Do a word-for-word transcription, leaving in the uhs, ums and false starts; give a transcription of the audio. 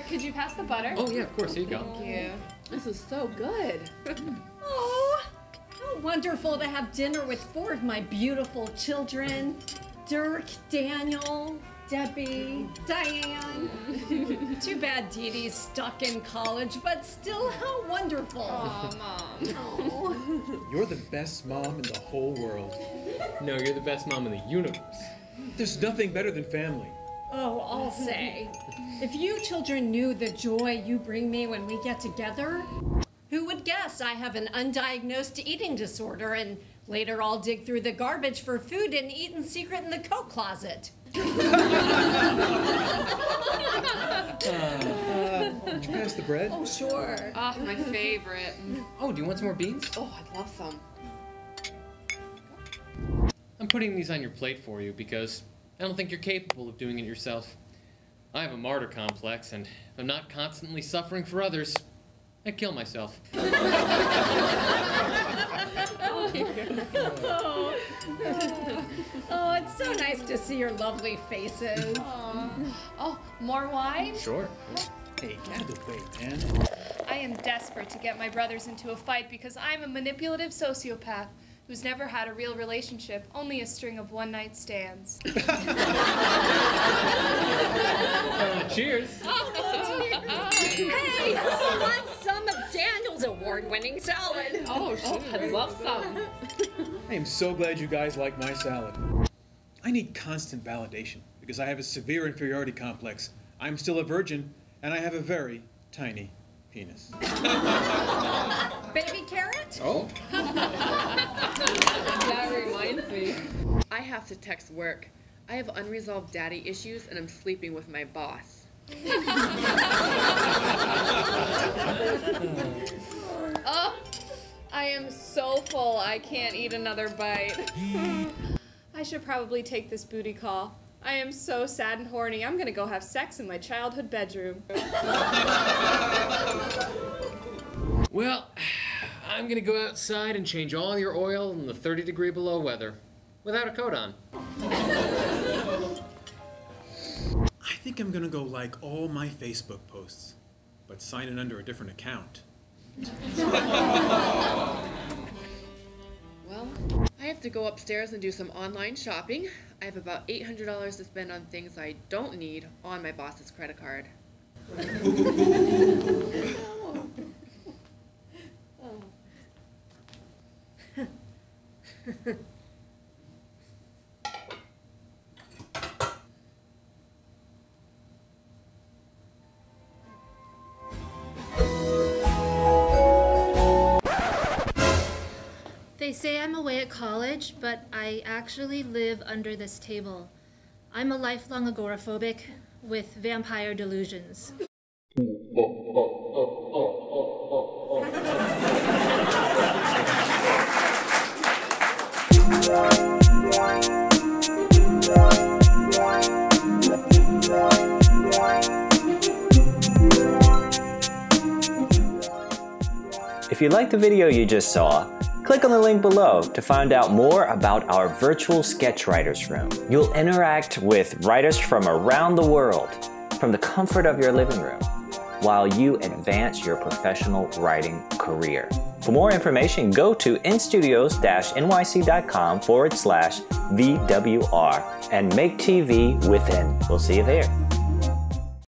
butter. Could you pass the butter? Oh yeah, of course. Here you go. Thank you. This is so good. Oh, how wonderful to have dinner with four of my beautiful children. Dirk, Daniel, Debbie, Diane. Too bad Dee Dee's stuck in college, but still, how wonderful. Aw, Mom. Aww. You're the best mom in the whole world. No, you're the best mom in the universe. There's nothing better than family. Oh, I'll say. If you children knew the joy you bring me when we get together, who would guess I have an undiagnosed eating disorder and later I'll dig through the garbage for food and eat in secret in the coat closet? uh, uh, did you pass the bread? Oh, sure. Ah, oh, my favorite. Oh, do you want some more beans? Oh, I'd love some. I'm putting these on your plate for you because I don't think you're capable of doing it yourself. I have a martyr complex, and if I'm not constantly suffering for others, I'd kill myself. Oh. Oh, it's so nice to see your lovely faces. Aww. Oh, more wine? Sure. Hey, get out of the way, man. I am desperate to get my brothers into a fight because I'm a manipulative sociopath who's never had a real relationship, only a string of one-night stands. uh, cheers. Oh, oh, cheers. Oh. Hey, who wants some of Daniel's award-winning salad? Oh, sure. Oh, I'd love some. I am so glad you guys like my salad. I need constant validation because I have a severe inferiority complex. I'm still a virgin, and I have a very tiny penis. Baby carrot? Oh. That reminds me. I have to text work. I have unresolved daddy issues and I'm sleeping with my boss. Oh, I am so full I can't eat another bite. I should probably take this booty call. I am so sad and horny. I'm gonna go have sex in my childhood bedroom. Well, I'm gonna go outside and change all your oil in the thirty degree below weather without a coat on. I think I'm gonna go like all my Facebook posts, but sign in under a different account. Well, I have to go upstairs and do some online shopping. I have about eight hundred dollars to spend on things I don't need on my boss's credit card. They say I'm away at college, but I actually live under this table. I'm a lifelong agoraphobic with vampire delusions. If you liked the video you just saw, click on the link below to find out more about our virtual sketch writers room. You'll interact with writers from around the world from the comfort of your living room while you advance your professional writing career. For more information, go to instudios dash N Y C dot com forward slash V W R and make T V within. We'll see you there.